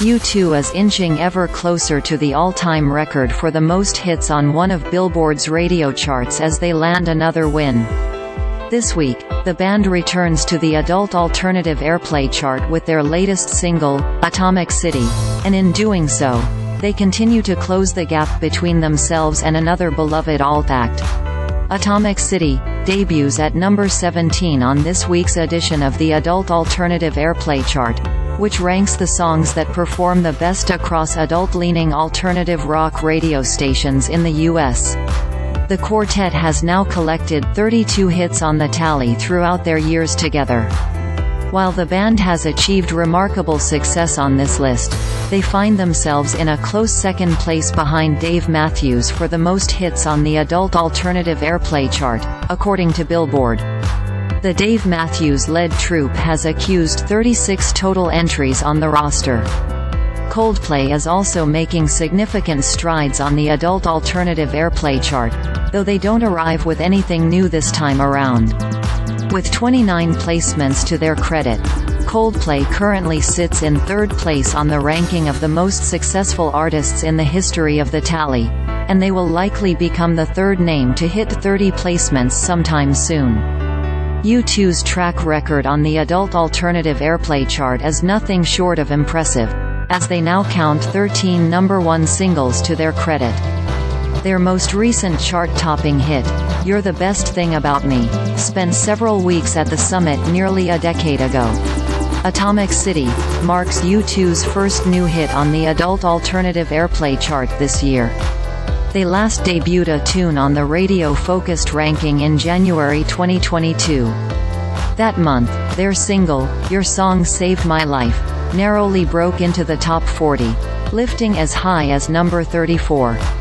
U2 is inching ever closer to the all-time record for the most hits on one of Billboard's radio charts as they land another win. This week, the band returns to the Adult Alternative Airplay chart with their latest single, Atomic City, and in doing so, they continue to close the gap between themselves and another beloved alt act. Atomic City debuts at number 17 on this week's edition of the Adult Alternative Airplay chart, which ranks the songs that perform the best across adult-leaning alternative rock radio stations in the U.S. The quartet has now collected 32 hits on the tally throughout their years together. While the band has achieved remarkable success on this list, they find themselves in a close second place behind Dave Matthews for the most hits on the Adult Alternative Airplay chart, according to Billboard. The Dave Matthews-led troupe has accused 36 total entries on the roster. Coldplay is also making significant strides on the Adult Alternative Airplay chart, though they don't arrive with anything new this time around. With 29 placements to their credit, Coldplay currently sits in third place on the ranking of the most successful artists in the history of the tally, and they will likely become the third name to hit 30 placements sometime soon. U2's track record on the Adult Alternative Airplay chart is nothing short of impressive, as they now count 13 number-one singles to their credit. Their most recent chart-topping hit, You're the Best Thing About Me, spent several weeks at the summit nearly a decade ago. Atomic City marks U2's first new hit on the Adult Alternative Airplay chart this year. They last debuted a tune on the radio-focused ranking in January 2022. That month, their single, Your Song Saved My Life, narrowly broke into the top 40, lifting as high as number 34.